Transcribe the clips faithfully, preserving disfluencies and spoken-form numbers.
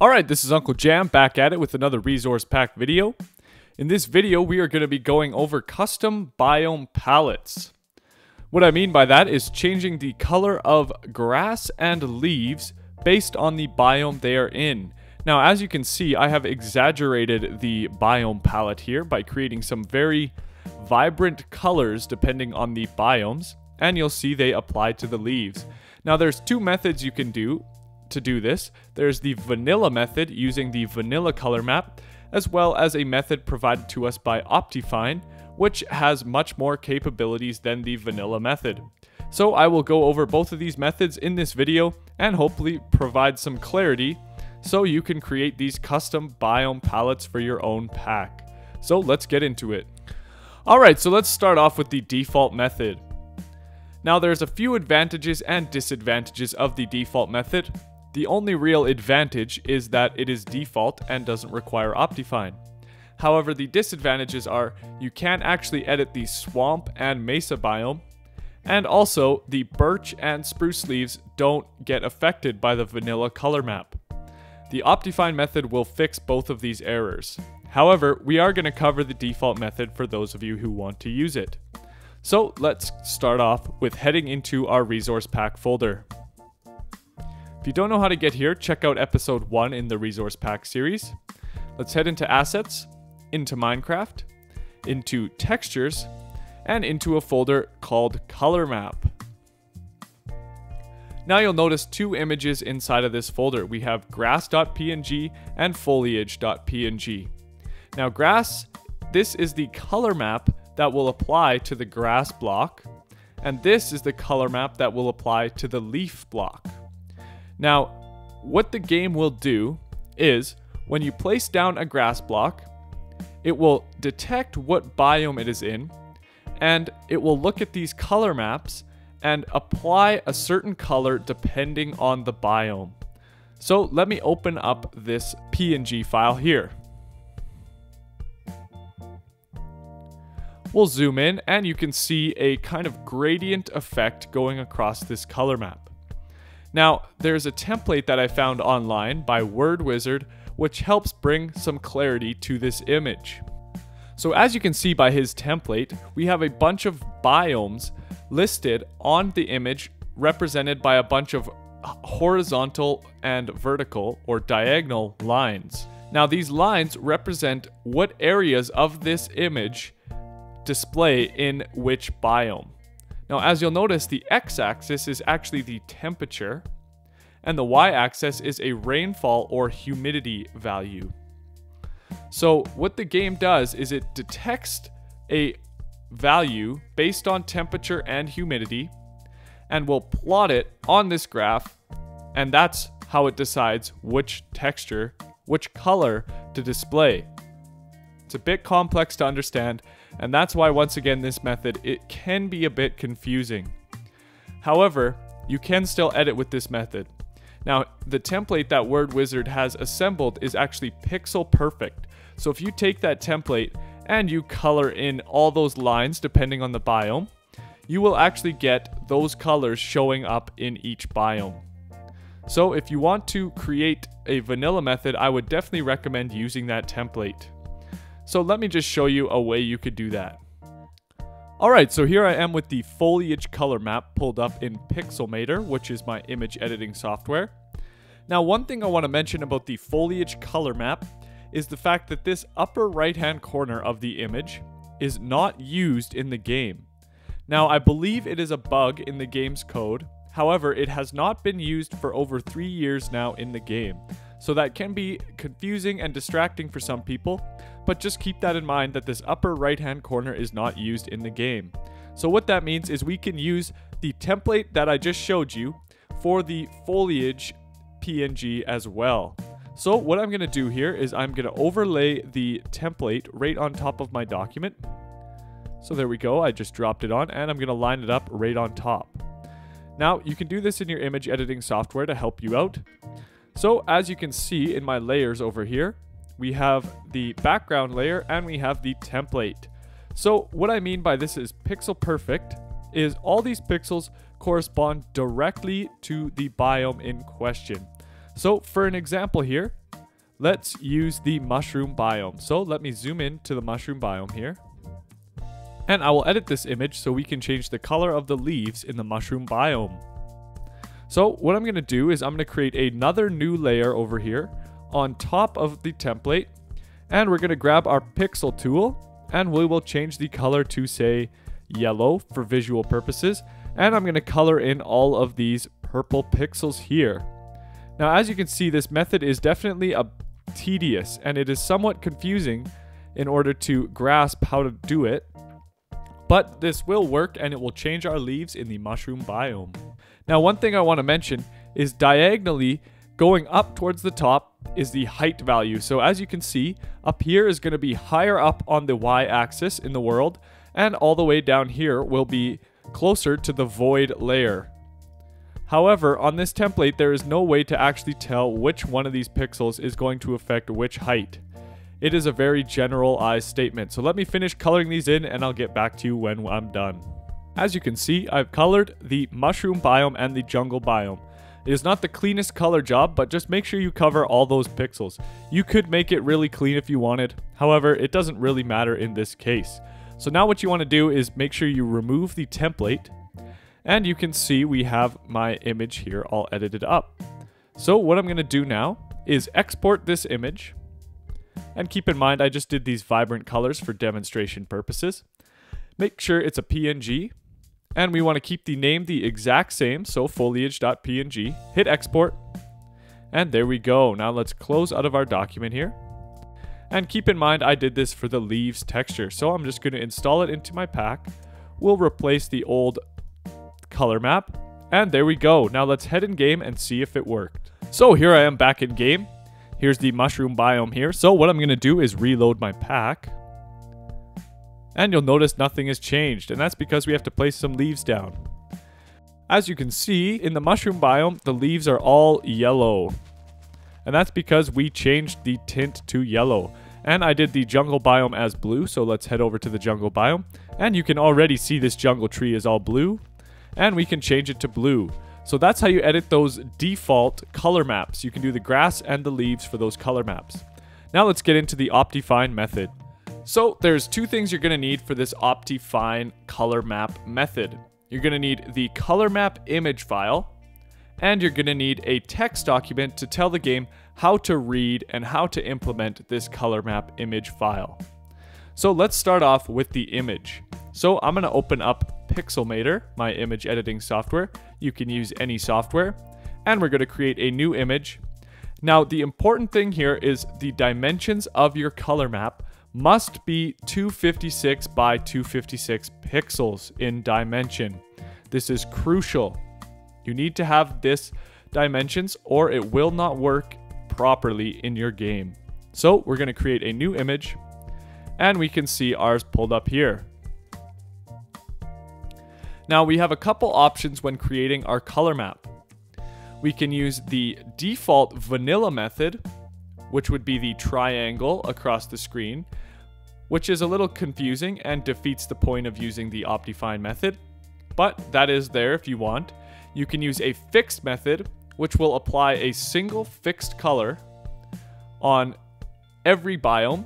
Alright, this is Uncle Jam back at it with another resource pack video. In this video, we are going to be going over custom biome palettes. What I mean by that is changing the color of grass and leaves based on the biome they are in. Now, as you can see, I have exaggerated the biome palette here by creating some very vibrant colors depending on the biomes, and you'll see they apply to the leaves. Now, there's two methods you can do. To do this, there's the vanilla method using the vanilla color map, as well as a method provided to us by Optifine, which has much more capabilities than the vanilla method. So I will go over both of these methods in this video and hopefully provide some clarity so you can create these custom biome palettes for your own pack. So let's get into it. Alright, so let's start off with the default method. Now there's a few advantages and disadvantages of the default method. The only real advantage is that it is default and doesn't require Optifine. However, the disadvantages are you can't actually edit the swamp and mesa biome, and also the birch and spruce leaves don't get affected by the vanilla color map. The Optifine method will fix both of these errors. However, we are going to cover the default method for those of you who want to use it. So let's start off with heading into our resource pack folder. If you don't know how to get here, check out episode one in the resource pack series. Let's head into assets, into Minecraft, into textures, and into a folder called color map. Now you'll notice two images inside of this folder. We have grass dot P N G and foliage dot P N G. Now grass, this is the color map that will apply to the grass block, and this is the color map that will apply to the leaf block. Now, what the game will do is, when you place down a grass block, it will detect what biome it is in, and it will look at these color maps and apply a certain color depending on the biome. So let me open up this P N G file here. We'll zoom in and you can see a kind of gradient effect going across this color map. Now, there's a template that I found online by Word Wizard, which helps bring some clarity to this image. So as you can see by his template, we have a bunch of biomes listed on the image, represented by a bunch of horizontal and vertical or diagonal lines. Now, these lines represent what areas of this image display in which biome. Now, as you'll notice, the x-axis is actually the temperature and the y-axis is a rainfall or humidity value. So what the game does is it detects a value based on temperature and humidity and will plot it on this graph, and that's how it decides which texture, which color to display. It's a bit complex to understand, and that's why, once again, this method, it can be a bit confusing. However, you can still edit with this method. Now, the template that Word Wizard has assembled is actually pixel perfect. So if you take that template and you color in all those lines depending on the biome, you will actually get those colors showing up in each biome. So if you want to create a vanilla method, I would definitely recommend using that template. So let me just show you a way you could do that. Alright, so here I am with the foliage color map pulled up in Pixelmator, which is my image editing software. Now, one thing I want to mention about the foliage color map is the fact that this upper right-hand corner of the image is not used in the game. Now, I believe it is a bug in the game's code. However, it has not been used for over three years now in the game. So that can be confusing and distracting for some people, but just keep that in mind that this upper right-hand corner is not used in the game. So what that means is we can use the template that I just showed you for the foliage P N G as well. So what I'm going to do here is I'm going to overlay the template right on top of my document. So there we go, I just dropped it on, and I'm going to line it up right on top. Now you can do this in your image editing software to help you out. So as you can see in my layers over here, we have the background layer and we have the template. So what I mean by this is pixel perfect is all these pixels correspond directly to the biome in question. So for an example here, let's use the mushroom biome. So let me zoom in to the mushroom biome here. And I will edit this image so we can change the color of the leaves in the mushroom biome. So what I'm going to do is I'm going to create another new layer over here on top of the template. And we're going to grab our pixel tool and we will change the color to, say, yellow for visual purposes. And I'm going to color in all of these purple pixels here. Now, as you can see, this method is definitely a tedious and it is somewhat confusing in order to grasp how to do it. But this will work and it will change our leaves in the mushroom biome. Now, one thing I want to mention is diagonally going up towards the top is the height value. So as you can see, up here is going to be higher up on the y-axis in the world, and all the way down here will be closer to the void layer. However, on this template, there is no way to actually tell which one of these pixels is going to affect which height. It is a very generalized statement. So let me finish coloring these in and I'll get back to you when I'm done. As you can see, I've colored the mushroom biome and the jungle biome. It is not the cleanest color job, but just make sure you cover all those pixels. You could make it really clean if you wanted. However, it doesn't really matter in this case. So now what you want to do is make sure you remove the template, and you can see we have my image here all edited up. So what I'm going to do now is export this image. And keep in mind, I just did these vibrant colors for demonstration purposes. Make sure it's a P N G. And we want to keep the name the exact same, so foliage.png. Hit export. And there we go. Now let's close out of our document here. And keep in mind, I did this for the leaves texture. So I'm just going to install it into my pack. We'll replace the old color map. And there we go. Now let's head in game and see if it worked. So here I am back in game. Here's the mushroom biome here. So what I'm going to do is reload my pack. And you'll notice nothing has changed. And that's because we have to place some leaves down. As you can see, in the mushroom biome, the leaves are all yellow. And that's because we changed the tint to yellow. And I did the jungle biome as blue. So let's head over to the jungle biome. And you can already see this jungle tree is all blue. And we can change it to blue. So that's how you edit those default color maps. You can do the grass and the leaves for those color maps. Now let's get into the Optifine method. So there's two things you're gonna need for this Optifine color map method. You're gonna need the color map image file, and you're gonna need a text document to tell the game how to read and how to implement this color map image file. So let's start off with the image. So I'm gonna open up Pixelmator, my image editing software. You can use any software, and we're going to create a new image. Now, the important thing here is the dimensions of your color map must be two fifty-six by two fifty-six pixels in dimension. This is crucial. You need to have this dimensions or it will not work properly in your game. So we're going to create a new image, and we can see ours pulled up here. Now we have a couple options when creating our color map. We can use the default vanilla method, which would be the triangle across the screen, which is a little confusing and defeats the point of using the Optifine method, but that is there if you want. You can use a fixed method, which will apply a single fixed color on every biome.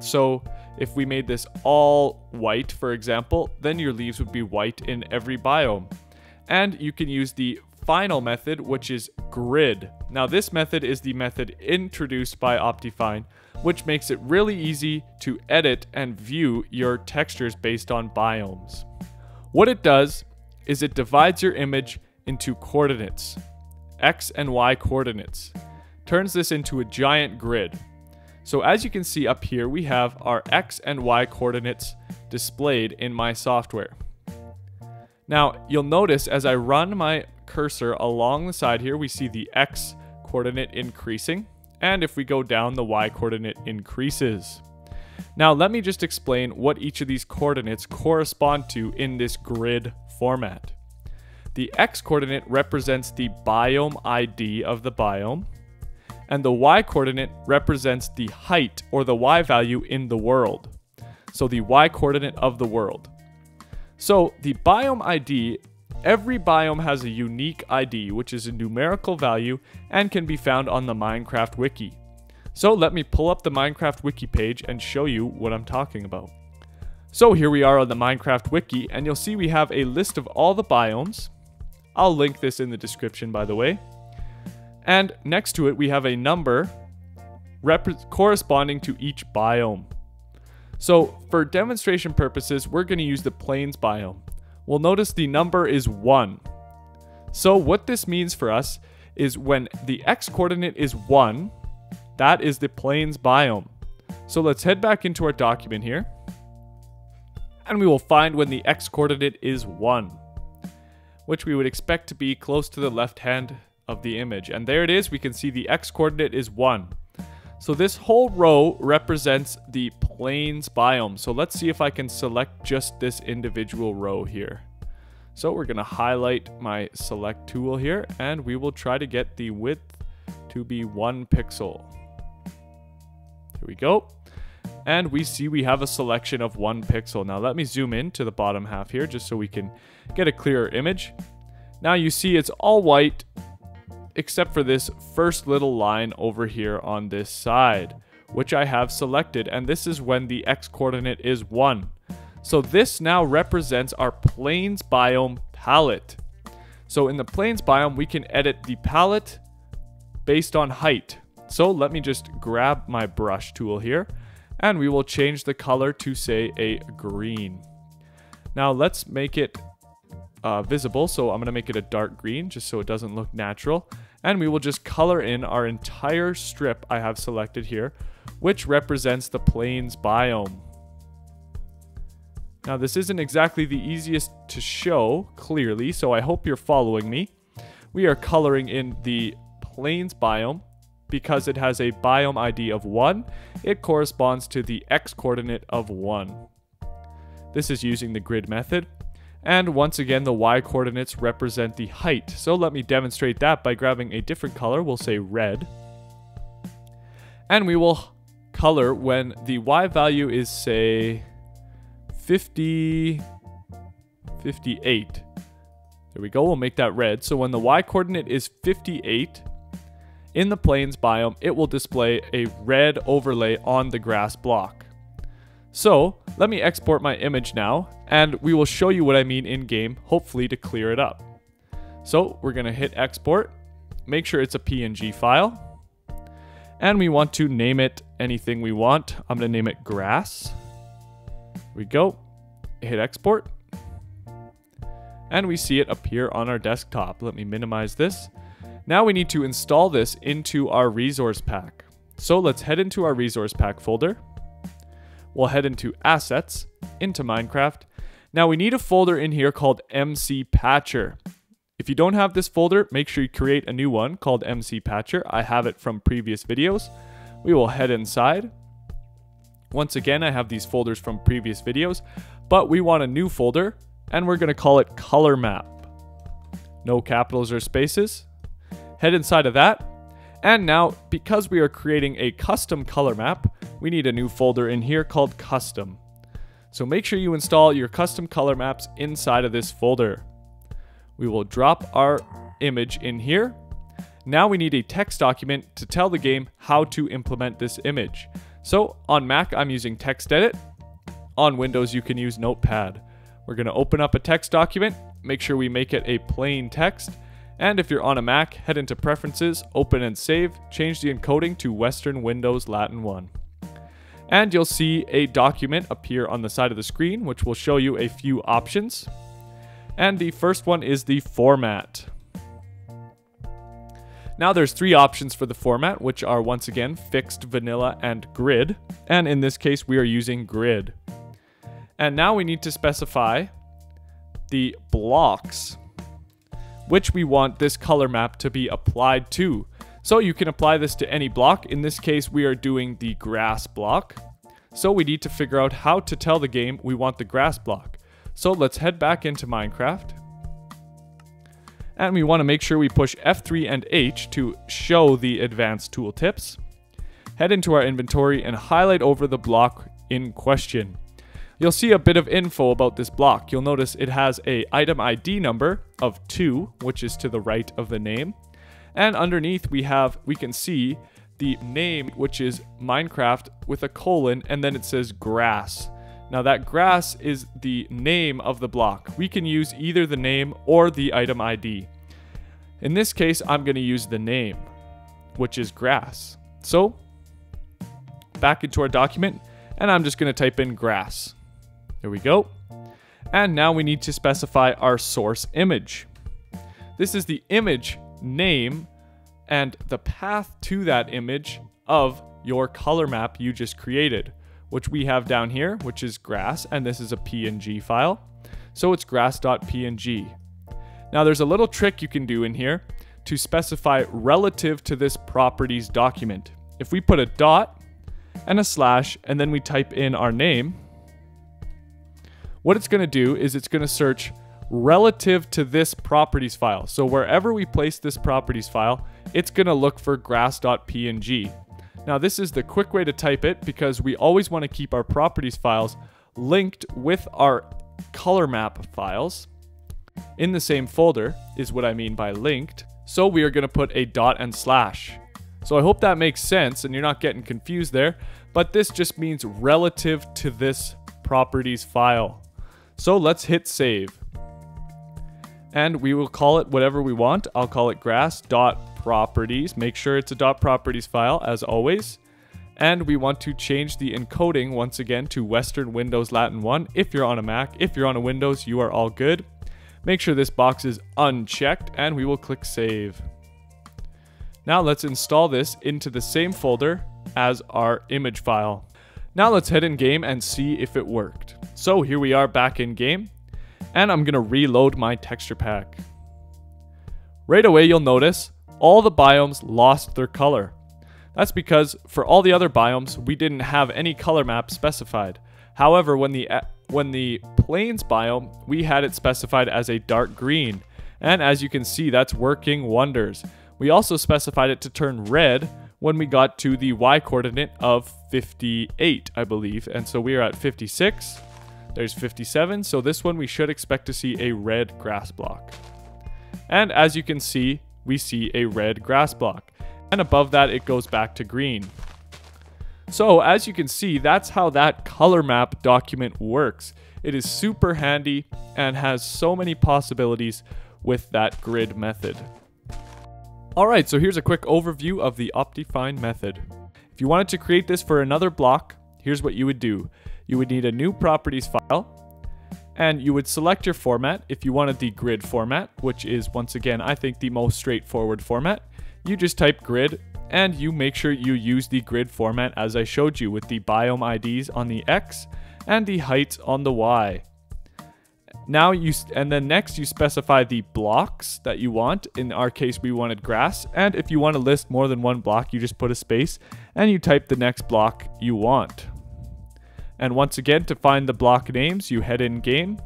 So if we made this all white, for example, then your leaves would be white in every biome. And you can use the final method, which is grid. Now this method is the method introduced by Optifine, which makes it really easy to edit and view your textures based on biomes. What it does is it divides your image into coordinates, X and Y coordinates, turns this into a giant grid. So as you can see up here, we have our X and Y coordinates displayed in my software. Now you'll notice as I run my cursor along the side here, we see the X coordinate increasing. And if we go down, the Y coordinate increases. Now let me just explain what each of these coordinates correspond to in this grid format. The X coordinate represents the biome I D of the biome. And the Y coordinate represents the height or the Y value in the world. So the Y coordinate of the world. So the biome I D, every biome has a unique I D, which is a numerical value and can be found on the Minecraft wiki. So let me pull up the Minecraft wiki page and show you what I'm talking about. So here we are on the Minecraft wiki, and you'll see we have a list of all the biomes. I'll link this in the description, by the way. And next to it, we have a number corresponding to each biome. So for demonstration purposes, we're going to use the plains biome. We'll notice the number is one. So what this means for us is when the X coordinate is one, that is the plains biome. So let's head back into our document here, and we will find when the X coordinate is one, which we would expect to be close to the left hand of the image. And there it is, we can see the X coordinate is one. So this whole row represents the plains biome. So let's see if I can select just this individual row here. So we're gonna highlight my select tool here, and we will try to get the width to be one pixel. Here we go. And we see we have a selection of one pixel. Now let me zoom in to the bottom half here just so we can get a clearer image. Now you see it's all white, except for this first little line over here on this side, which I have selected, and this is when the X coordinate is one. So this now represents our plains biome palette. So in the plains biome, we can edit the palette based on height. So let me just grab my brush tool here, and we will change the color to, say, a green. Now let's make it Uh, visible, so I'm gonna make it a dark green just so it doesn't look natural, and we will just color in our entire strip I have selected here, which represents the plains biome. Now this isn't exactly the easiest to show clearly, so I hope you're following me. We are coloring in the plains biome because it has a biome I D of one. It corresponds to the X coordinate of one. This is using the grid method. And once again, the Y coordinates represent the height. So let me demonstrate that by grabbing a different color. We'll say red. And we will color when the Y value is, say, fifty, fifty-eight. There we go, we'll make that red. So when the Y coordinate is fifty-eight in the plains biome, it will display a red overlay on the grass block. So let me export my image now, and we will show you what I mean in game, hopefully to clear it up. So we're gonna hit export, make sure it's a P N G file, and we want to name it anything we want. I'm gonna name it grass. Here we go, hit export, and we see it appear on our desktop. Let me minimize this. Now we need to install this into our resource pack. So let's head into our resource pack folder. We'll head into Assets, into Minecraft. Now we need a folder in here called M C Patcher. If you don't have this folder, make sure you create a new one called M C Patcher. I have it from previous videos. We will head inside. Once again, I have these folders from previous videos, but we want a new folder, and we're gonna call it Color Map. No capitals or spaces. Head inside of that. And now, because we are creating a custom color map, we need a new folder in here called Custom. So make sure you install your custom color maps inside of this folder. We will drop our image in here. Now we need a text document to tell the game how to implement this image. So on Mac, I'm using TextEdit. On Windows, you can use Notepad. We're gonna open up a text document, make sure we make it a plain text. And if you're on a Mac, head into Preferences, Open and Save, change the encoding to Western Windows Latin one. And you'll see a document appear on the side of the screen, which will show you a few options. And the first one is the format. Now there's three options for the format, which are once again fixed, vanilla, and grid. And in this case, we are using grid. And now we need to specify the blocks which we want this color map to be applied to. So you can apply this to any block. In this case, we are doing the grass block. So we need to figure out how to tell the game we want the grass block. So let's head back into Minecraft. And we want to make sure we push F three and H to show the advanced tooltips. Head into our inventory and highlight over the block in question. You'll see a bit of info about this block. You'll notice it has a item I D number of two, which is to the right of the name. And underneath we have, we can see the name, which is Minecraft with a colon, and then it says grass. Now that grass is the name of the block. We can use either the name or the item I D. In this case, I'm going to use the name, which is grass. So back into our document, and I'm just going to type in grass. There we go. And now we need to specify our source image. This is the image name and the path to that image of your color map you just created, which we have down here, which is grass, and this is a P N G file. So it's grass.png. Now there's a little trick you can do in here to specify relative to this properties document. If we put a dot and a slash and then we type in our name, what it's going to do is it's going to search relative to this properties file. So wherever we place this properties file, it's going to look for grass.png. Now this is the quick way to type it because we always want to keep our properties files linked with our color map files in the same folder, is what I mean by linked. So we are going to put a dot and slash. So I hope that makes sense and you're not getting confused there, but this just means relative to this properties file. So let's hit save. And we will call it whatever we want. I'll call it grass.properties. Make sure it's a .properties file as always. And we want to change the encoding once again to Western Windows Latin one. If you're on a Mac, if you're on a Windows, you are all good. Make sure this box is unchecked and we will click save. Now let's install this into the same folder as our image file. Now let's head in game and see if it worked. So here we are back in game. And I'm going to reload my texture pack. Right away you'll notice all the biomes lost their color. That's because for all the other biomes we didn't have any color map specified. However, when the when the plains biome, we had it specified as a dark green. And as you can see, that's working wonders. We also specified it to turn red when we got to the Y coordinate of fifty-eight, I believe. And so we are at fifty-six. There's fifty-seven, so this one we should expect to see a red grass block. And as you can see, we see a red grass block. And above that, it goes back to green. So as you can see, that's how that color map document works. It is super handy and has so many possibilities with that grid method. All right, so here's a quick overview of the Optifine method. If you wanted to create this for another block, here's what you would do. You would need a new properties file and you would select your format. If you wanted the grid format, which is once again, I think the most straightforward format, you just type grid and you make sure you use the grid format as I showed you with the biome I Ds on the X and the heights on the Y. Now you, and then next you specify the blocks that you want. In our case, we wanted grass. And if you want to list more than one block, you just put a space and you type the next block you want. And once again, to find the block names, you head in game,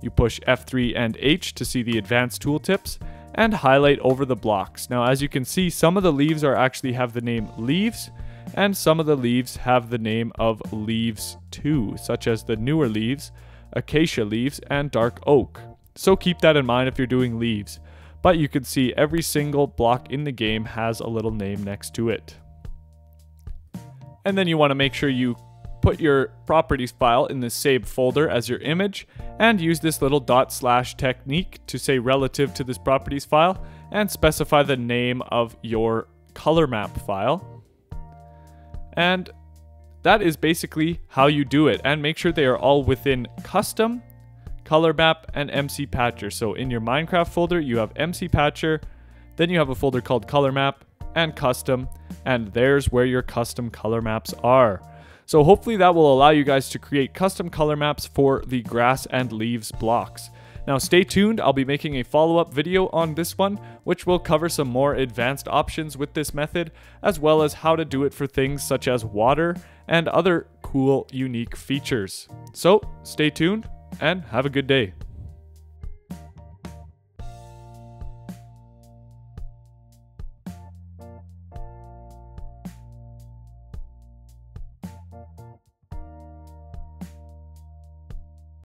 you push F three and H to see the advanced tooltips and highlight over the blocks. Now, as you can see, some of the leaves are actually have the name leaves and some of the leaves have the name of leaves too, such as the newer leaves, acacia leaves and dark oak. So keep that in mind if you're doing leaves, but you can see every single block in the game has a little name next to it. And then you want to make sure you put your properties file in the same folder as your image and use this little dot slash technique to say relative to this properties file and specify the name of your color map file. And that is basically how you do it, and make sure they are all within custom, color map and MCPatcher. So in your Minecraft folder, you have MCPatcher, then you have a folder called color map and custom, and there's where your custom color maps are. So hopefully that will allow you guys to create custom color maps for the grass and leaves blocks. Now stay tuned, I'll be making a follow-up video on this one, which will cover some more advanced options with this method, as well as how to do it for things such as water and other cool, unique features. So stay tuned and have a good day.